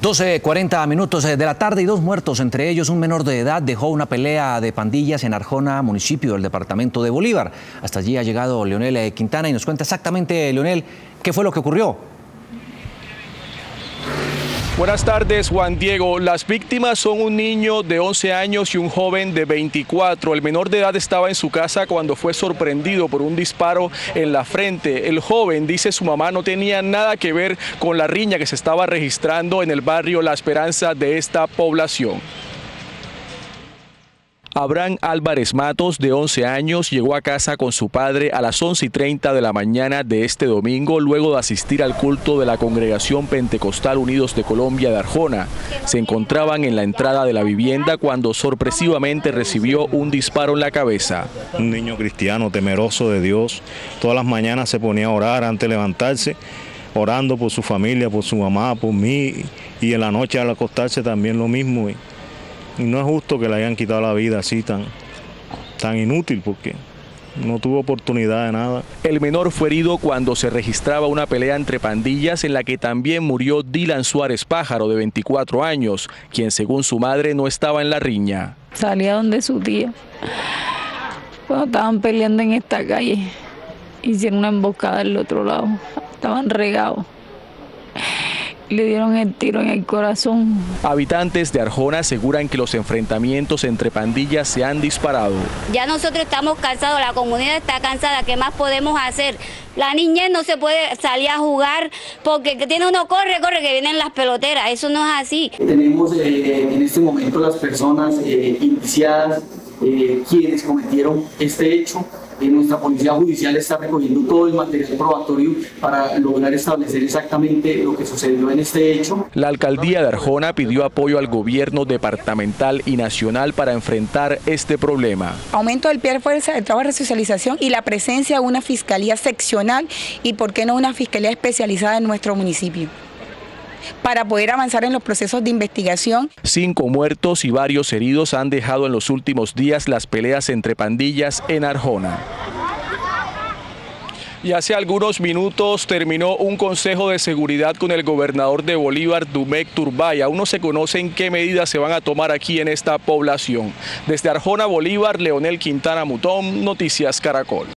12:40 de la tarde y 2 muertos, entre ellos un menor de edad, dejó una pelea de pandillas en Arjona, municipio del departamento de Bolívar. Hasta allí ha llegado Leonel Quintana y nos cuenta exactamente, Leonel, qué fue lo que ocurrió. Buenas tardes, Juan Diego. Las víctimas son un niño de 11 años y un joven de 24. El menor de edad estaba en su casa cuando fue sorprendido por un disparo en la frente. El joven, dice su mamá, no tenía nada que ver con la riña que se estaba registrando en el barrio La Esperanza de esta población. Abraham Álvarez Matos, de 11 años, llegó a casa con su padre a las 11:30 de la mañana de este domingo, luego de asistir al culto de la Congregación Pentecostal Unidos de Colombia de Arjona. Se encontraban en la entrada de la vivienda cuando sorpresivamente recibió un disparo en la cabeza. Un niño cristiano, temeroso de Dios, todas las mañanas se ponía a orar antes de levantarse, orando por su familia, por su mamá, por mí, y en la noche al acostarse también lo mismo. Y no es justo que le hayan quitado la vida así tan inútil, porque no tuvo oportunidad de nada. El menor fue herido cuando se registraba una pelea entre pandillas en la que también murió Dylan Suárez Pájaro, de 24 años, quien según su madre no estaba en la riña. Salía donde su tía, cuando estaban peleando en esta calle, hicieron una emboscada del otro lado, estaban regados. Le dieron el tiro en el corazón. Habitantes de Arjona aseguran que los enfrentamientos entre pandillas se han disparado. Ya nosotros estamos cansados, la comunidad está cansada, ¿qué más podemos hacer? La niñez no se puede salir a jugar porque uno corre, que vienen las peloteras, eso no es así. Tenemos en este momento las personas indiciadas, quienes cometieron este hecho. Nuestra policía judicial está recogiendo todo el material probatorio para lograr establecer exactamente lo que sucedió en este hecho. La alcaldía de Arjona pidió apoyo al gobierno departamental y nacional para enfrentar este problema. Aumento del pie de fuerza de trabajo de resocialización y la presencia de una fiscalía seccional y por qué no una fiscalía especializada en nuestro municipio, para poder avanzar en los procesos de investigación. 5 muertos y varios heridos han dejado en los últimos días las peleas entre pandillas en Arjona. Y hace algunos minutos terminó un consejo de seguridad con el gobernador de Bolívar, Dumec Turbay. Aún no se conocen qué medidas se van a tomar aquí en esta población. Desde Arjona, Bolívar, Leonel Quintana Mutón, Noticias Caracol.